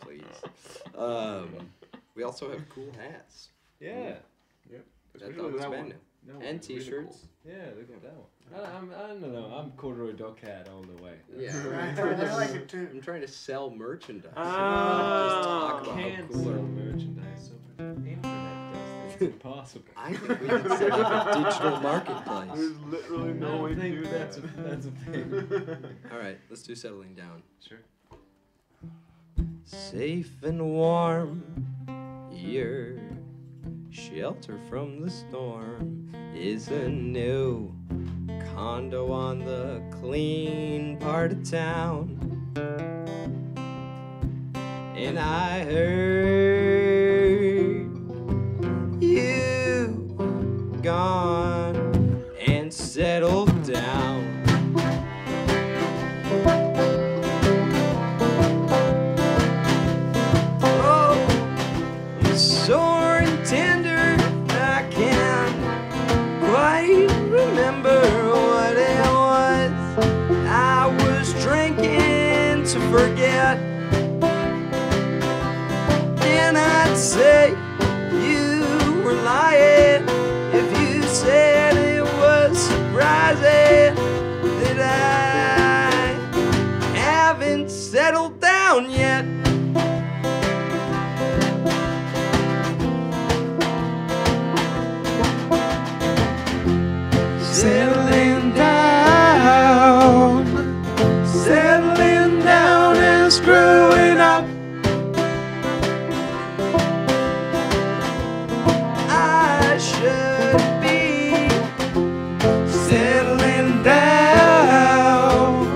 Please. We also have cool hats. Yeah. Yep. Especially that one. No, and t-shirts. Really cool. Yeah, look at that one. I don't know. I'm corduroy duck hat all the way. Yeah. I'm trying to sell merchandise. Ah, so can't sell merchandise over the internet. That's impossible. I think we can set up a digital marketplace. There's literally no way to do that. That's a thing. All right, let's do settling down. Sure. Safe and warm, you're shelter from the storm is a new condo on the clean part of town. And I heard you've gone and settled down. Forget, and I'd say you were lying if you said it was surprising that I haven't settled down yet. Settling down, settling down, screwing up. I should be settling down,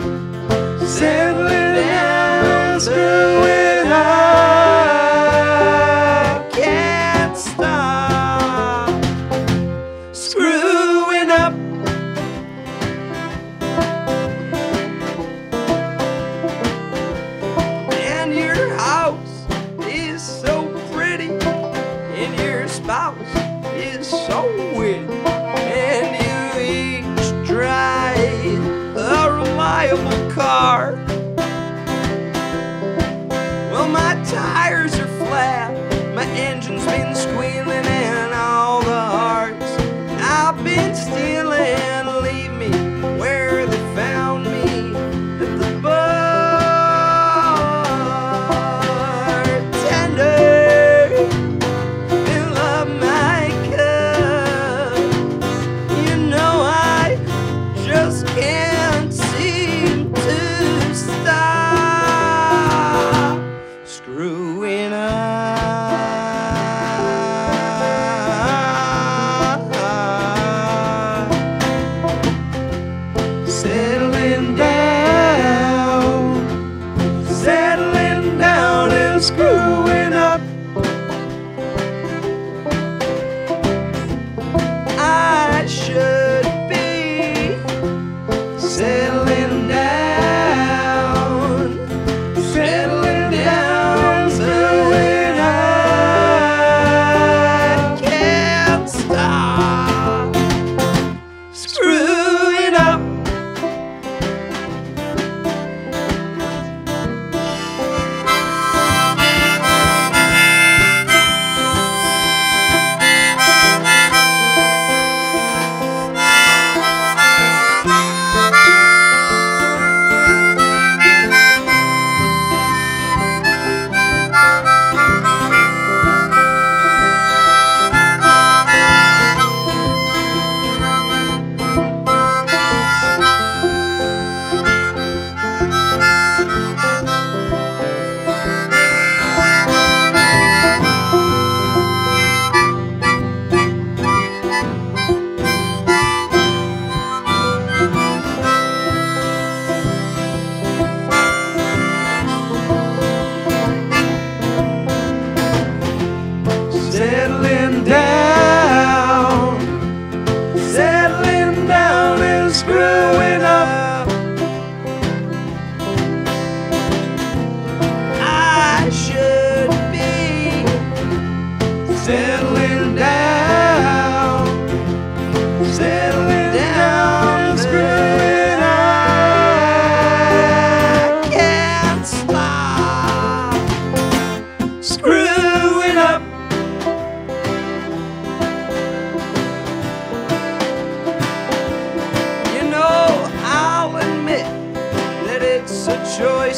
settling down, screwing up. Can't stop screwing up. It's so weird, and you each drive a reliable car. Well, my tires are flat, my engine's been squealing, and all the hearts I've been stealing leave me where they found me, at the bartender. Screwing up.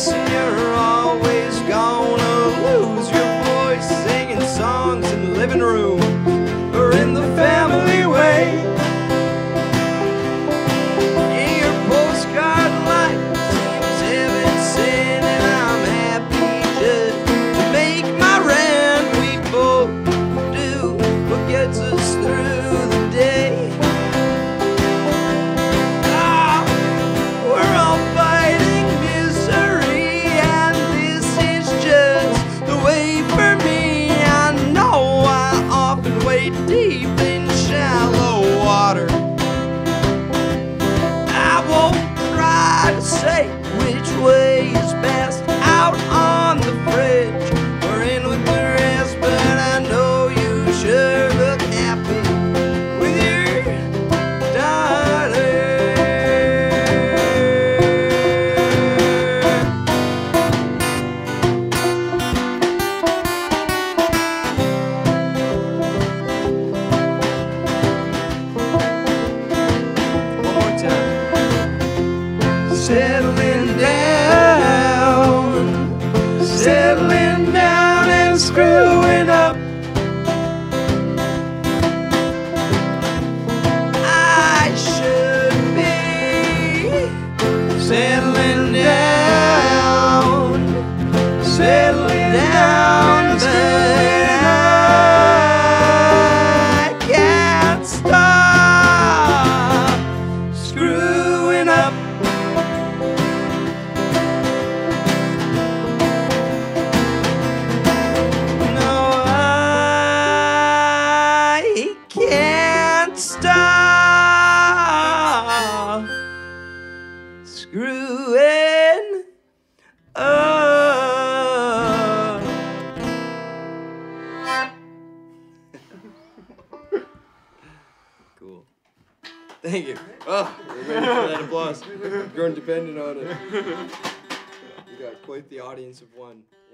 voice, and you're always gonna lose your voice singing songs in the living room or in the family way. Yeah, your postcard life seems heaven-sent, and I'm happy just to make my rent. We both do what gets us through the day. Deep in shallow water, I won't try to say which way is best, out on the fridge or in with the rest. But I know you sure look happy with your daughter. Settling down and screwing up. I should be settling down and screwing up. I can't stop screwing up. Stop screwing up. Cool. Thank you. Oh, we're ready for that applause. I've grown dependent on it. We got quite the audience of one.